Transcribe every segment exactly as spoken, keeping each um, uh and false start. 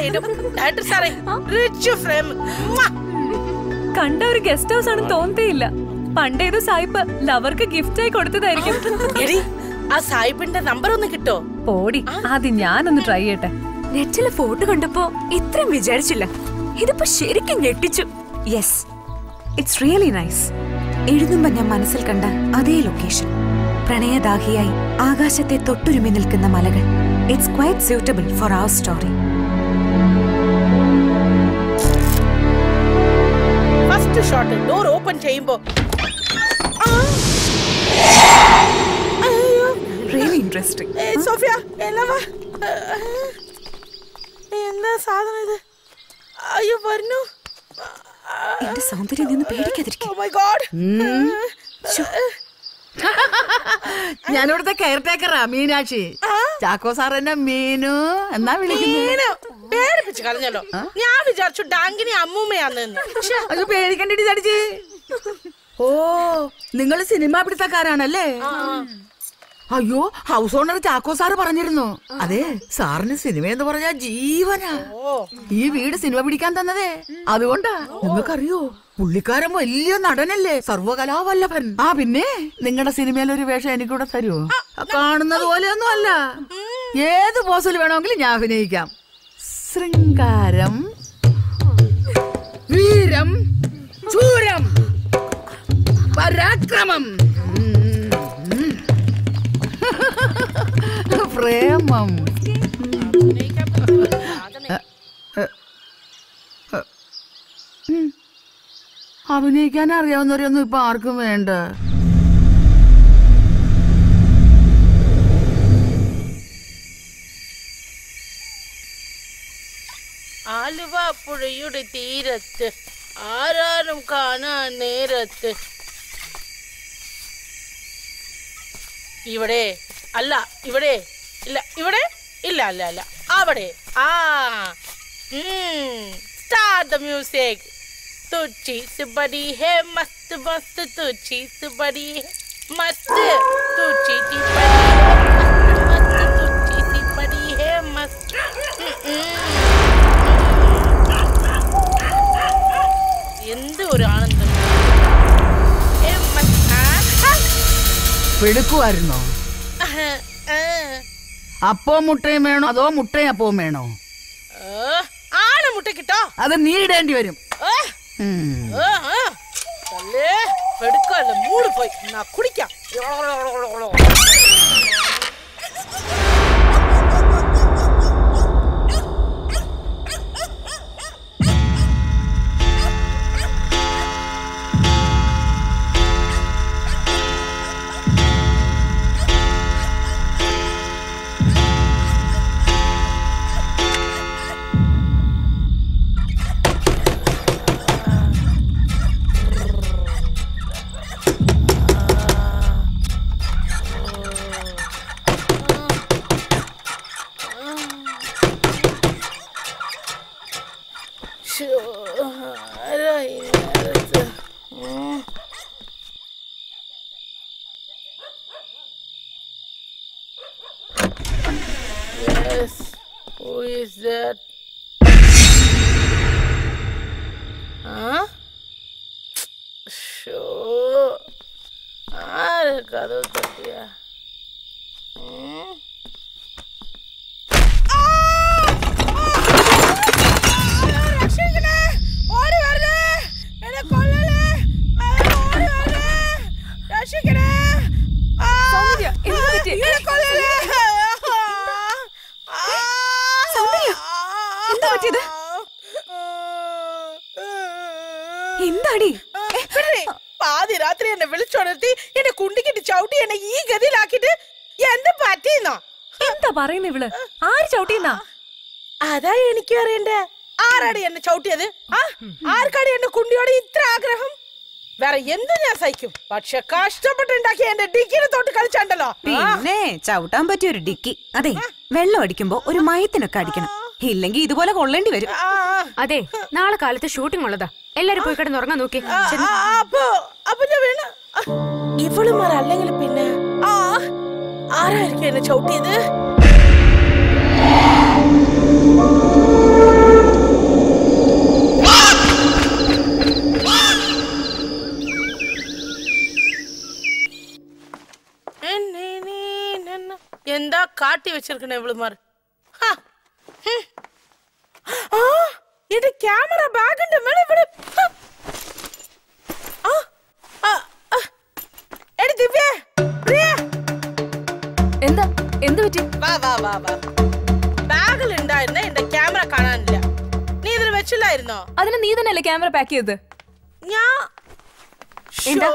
லேடும் doctor சாரே rich frame ಕಂಡವರು guest house ಅನ್ನು ತೋಂತೆ ಇಲ್ಲ പണ്ടേದು സായിപ്പ് ലവർക്ക് ഗിഫ്റ്റ് ആയി കൊടുത്തതായിരിക്കും. എടി ആ സായിപ്പിന്റെ നമ്പർ ഒന്ന് കിട്ടോ? പോടി അത് ഞാൻ ഒന്ന് ട്രൈ ചെയ്യട്ടെ. നെറ്റിലെ ഫോട്ടോ കണ്ടപ്പോൾ ഇത്രയും വിചാരിച്ചില്ല. ഇതിപ്പോ ശരിക്കും ഞെട്ടിച്ചു. Yes it's really nice. എഴുതുമ്പോൾ ഞാൻ മനസ്സിൽ കണ്ട അതേ ലൊക്കേഷൻ. പ്രണയദാഹിയായി ആകാശത്തെ തൊട്ടുരുമി നിൽക്കുന്ന മലകൾ. It's quite suitable for our story. First shot door open ചെയ്യുമ്പോൾ really interesting. Hey Sophia, elava enna saadhanam idu ayyo varnu inde saundari ninnu pedikkathirikku. Oh my god, ഞാൻ ഇവിടുത്തെ കെയർ ടേക്കറാ മീനാക്ഷി. ചാക്കോ സാർ എന്നെ മീനു എന്നാ വിളിക്കുന്നത്. കളഞ്ഞല്ലോ, ഞാൻ വിചാരിച്ചു ഡാങ്കിനി അമ്മൂമ്മയാന്ന്. പേടിക്കണ്ടി ചടിച്ച്. ഓ നിങ്ങൾ സിനിമ പിടുത്തക്കാരാണല്ലേ? അയ്യോ, ഹൗസ് ഓണർ ചാക്കോ സാറ് പറഞ്ഞിരുന്നു. അതെ, സാറിന് സിനിമ എന്ന് പറഞ്ഞാ ജീവനാ. ഈ വീട് സിനിമ പിടിക്കാൻ തന്നതേ അതുകൊണ്ടാ. നിങ്ങൾക്കറിയോ, പുള്ളിക്കാരൻ വലിയ നടനല്ലേ, സർവകലാവല്ലഭൻ. ആ പിന്നെ നിങ്ങളുടെ സിനിമയിലൊരു വേഷം എനിക്കൂടെ തരുമോ? കാണുന്നത് പോലെയൊന്നും അല്ല, ഏത് പോസിൽ വേണമെങ്കിലും ഞാൻ അഭിനയിക്കാം. ശൃംഗാരം, വീരം, ചൂരം, പരാക്രമം, പ്രേമം. അഭിനയിക്കാൻ അറിയാവുന്നവരെയൊന്നും ഇപ്പൊ ആർക്കും വേണ്ട. ആലുവ പുഴയുടെ തീരത്ത് ആരാരും കാണാൻ നേരത്ത് ഇവിടെ അല്ല, ഇവിടെ ഇല്ല, ഇവിടെ ഇല്ല, അല്ല അല്ല അവിടെ. ആ സ്റ്റാർട്ട് ദ മ്യൂസിക്. तुझी से बड़ी है मस्त मस्त, तुझी से बड़ी है मस्त, तुझी से बड़ी मस्त, तुझी से बड़ी है मस्त. എന്ത് ഒരു ആനന്ദം. പിടുക്കുമായിരുന്നോ? അപ്പോ മുട്ടയും വേണോ അതോ മുട്ടയും അപ്പവും വേണോ? ആണ് മുട്ട കിട്ടോ, അത് നീ ഇടേണ്ടി വരും. മൂട് പോയി കുടിക്കാം. പക്ഷെ കഷ്ടപ്പെട്ടുണ്ടാക്കി എന്റെ ഡിക്കിനെ തൊട്ട് കളിച്ചാണ്ടല്ലോ. പിന്നെ ചവിട്ടാൻ പറ്റിയ ഒരു ഡിക്കി. അതെ, വെള്ളം അടിക്കുമ്പോ ഒരു മയത്തിനൊക്കെ അടിക്കണം, ഇല്ലെങ്കിൽ ഇതുപോലെ കൊള്ളേണ്ടി വരും. അതെ, നാളെ കാലത്ത് ഷൂട്ടിംഗ് ഉള്ളതാ, എല്ലാരും പോയി കിടന്നുറങ്ങാൻ നോക്കി. ഇവളുമാർ അല്ലെങ്കിൽ പിന്നെ ആരായിരിക്കും എന്നെ ചവിട്ടിയത്? காட்டி வச்சிருக்கேன் இவ்வளவு மாதிரி. இது கேமரா பேக் மேல இவ்வளவு. எடி திவ்யா, பிரியா, எந்த எந்த விட்டி வா வா வா வா. பேக்ல இருந்தா இருந்தா இந்த கேமரா காணான் இல்ல. நீ இதுல வெச்சல இருந்தோ. அதுல நீ தான இல்ல கேமரா பேக் ചെയ്തது. ஞா എന്താ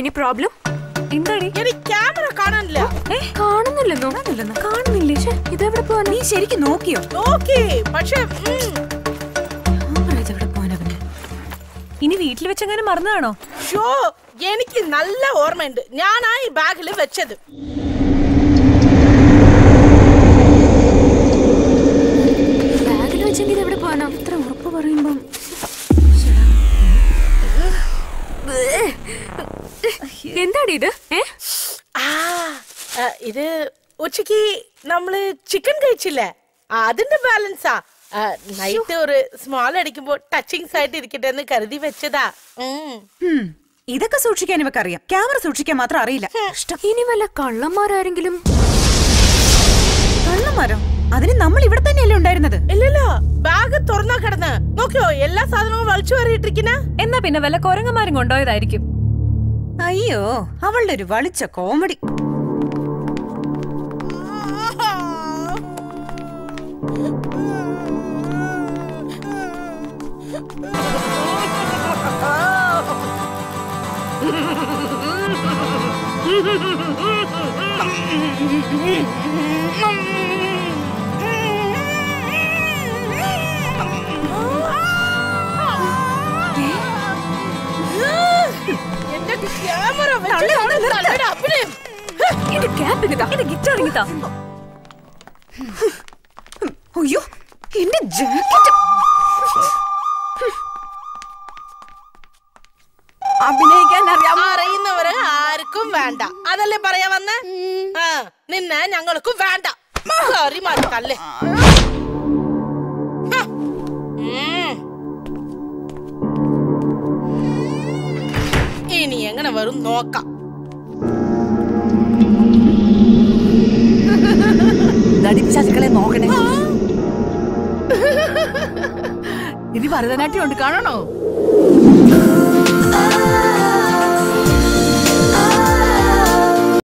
എനി പ്രോബ്ലം എന്താടി എനി ക്യാമറ കാണാനില്ല ഏ കാണുന്നില്ല നോക്കുന്നില്ല കാണുന്നില്ല ശേ ഇതെവിടെ പോവാ നീ ശരിക്ക് നോക്കിയോ നോക്കി പക്ഷേ ക്യാമറ എവിടെ പോവാനാ പിന്നെ ഇനി വീട്ടിൽ വെച്ചങ്ങനെ മറന്നതാണോ ഷോ എനിക്ക് നല്ല ഓർമ്മയുണ്ട് ഞാൻ ആ ഈ ബാഗിൽ വെച്ചത് ബാഗിൽ വെച്ചെങ്കിൽ ഇതെവിടെ പോവാനാ ഇത്ര ഉറപ്പ് പറയുമ്പോൾ എന്താടി ഇത് ഇത് ഉച്ചക്ക് നമ്മള് ചിക്കൻ കഴിച്ചില്ലേ അതിന്റെ ബാലൻസാ നൈറ്റ് ഒരു സ്മോൾ അടിക്കുമ്പോ ടച്ചിങ്സ് ആയിട്ട് ഇരിക്കട്ടെ എന്ന് കരുതി വെച്ചതാ ഇതൊക്കെ സൂക്ഷിക്കാൻ ഇവക്കറിയാം ക്യാമറ സൂക്ഷിക്കാൻ മാത്രം അറിയില്ല ഇനി വല്ല കള്ളന്മാരാരെങ്കിലും കള്ളന്മാരോ അതിന് നമ്മൾ ഇവിടെ തന്നെയല്ലേ ഉണ്ടായിരുന്നത് ഇല്ലല്ലോ ബാഗ് തുറന്നാ കിടന്ന് നോക്കിയോ എല്ലാ സാധനവും വലിച്ചു വരിയിട്ടിരിക്കുന്ന എന്നാ പിന്നെ വല്ല കൊരങ്ങന്മാരും കൊണ്ടുപോയതായിരിക്കും അയ്യോ അവളുടെ ഒരു വളിച്ച കോമഡി അഭിനയിക്കാൻ അറിയുന്നവര് ആർക്കും വേണ്ട അതല്ലേ പറയാ വന്ന നിന്നെ ഞങ്ങൾക്കും വേണ്ട മാറിമാറിട്ടല്ലേ ഇനി എങ്ങനെ വരും നോക്കാം കളെ നോക്കണേ ഇനി ഭരതനാട്യം ഉണ്ട് കാണണോ